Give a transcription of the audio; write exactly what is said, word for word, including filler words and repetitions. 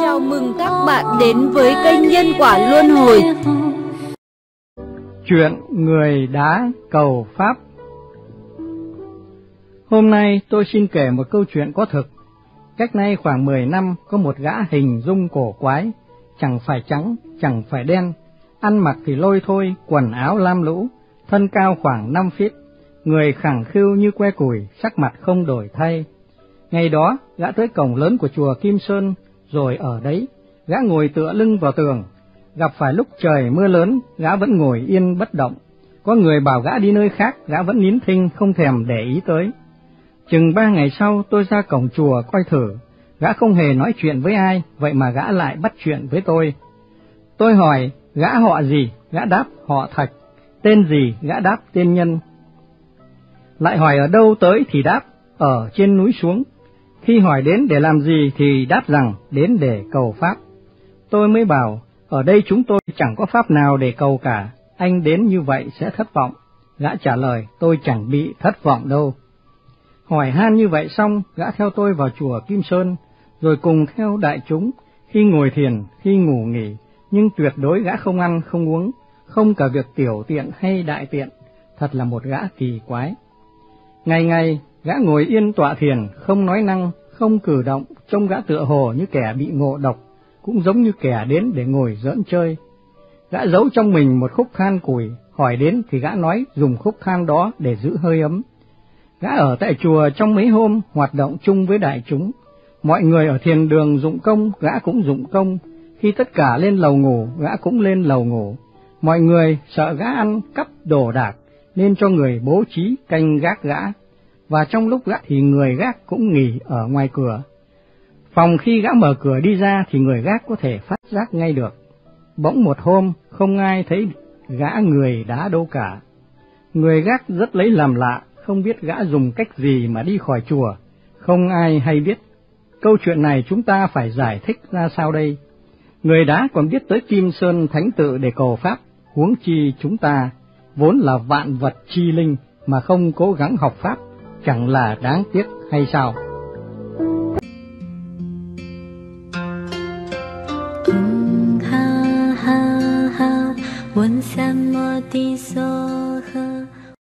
Chào mừng các bạn đến với kênh Nhân Quả Luân Hồi. Chuyện Người Ðá Cầu Pháp. Hôm nay tôi xin kể một câu chuyện có thực. Cách nay khoảng mười năm, có một gã hình dung cổ quái, chẳng phải trắng, chẳng phải đen, ăn mặc thì lôi thôi, quần áo lam lũ, thân cao khoảng năm feet, người khẳng khiu như que củi, sắc mặt không đổi thay. Ngày đó, gã tới cổng lớn của chùa Kim Sơn, rồi ở đấy, gã ngồi tựa lưng vào tường. Gặp phải lúc trời mưa lớn, gã vẫn ngồi yên bất động. Có người bảo gã đi nơi khác, gã vẫn nín thinh, không thèm để ý tới. Chừng ba ngày sau, tôi ra cổng chùa coi thử, gã không hề nói chuyện với ai, vậy mà gã lại bắt chuyện với tôi. Tôi hỏi, gã họ gì? Gã đáp, họ Thạch. Tên gì? Gã đáp, tên Nhân. Lại hỏi ở đâu tới thì đáp, ở trên núi xuống. Khi hỏi đến để làm gì thì đáp rằng, đến để cầu Pháp. Tôi mới bảo, ở đây chúng tôi chẳng có Pháp nào để cầu cả, anh đến như vậy sẽ thất vọng. Gã trả lời, tôi chẳng bị thất vọng đâu. Hỏi han như vậy xong, gã theo tôi vào chùa Kim Sơn, rồi cùng theo đại chúng, khi ngồi thiền, khi ngủ nghỉ, nhưng tuyệt đối gã không ăn, không uống, không cả việc tiểu tiện hay đại tiện, thật là một gã kỳ quái. Ngày ngày, gã ngồi yên tọa thiền, không nói năng, không cử động, trông gã tựa hồ như kẻ bị ngộ độc, cũng giống như kẻ đến để ngồi giỡn chơi. Gã giấu trong mình một khúc than củi, hỏi đến thì gã nói dùng khúc than đó để giữ hơi ấm. Gã ở tại chùa trong mấy hôm, hoạt động chung với đại chúng. Mọi người ở thiền đường dụng công, gã cũng dụng công. Khi tất cả lên lầu ngủ, gã cũng lên lầu ngủ. Mọi người sợ gã ăn cắp đồ đạc, nên cho người bố trí canh gác gã. Và trong lúc gã thì người gác cũng nghỉ ở ngoài cửa. Phòng khi gã mở cửa đi ra thì người gác có thể phát giác ngay được. Bỗng một hôm, không ai thấy gã người đá đâu cả. Người gác rất lấy làm lạ, không biết gã dùng cách gì mà đi khỏi chùa, không ai hay biết. Câu chuyện này chúng ta phải giải thích ra sao đây? Người đá còn biết tới Kim Sơn Thánh Tự để cầu Pháp, huống chi chúng ta, vốn là vạn vật chi linh mà không cố gắng học Pháp, chẳng là đáng tiếc hay sao?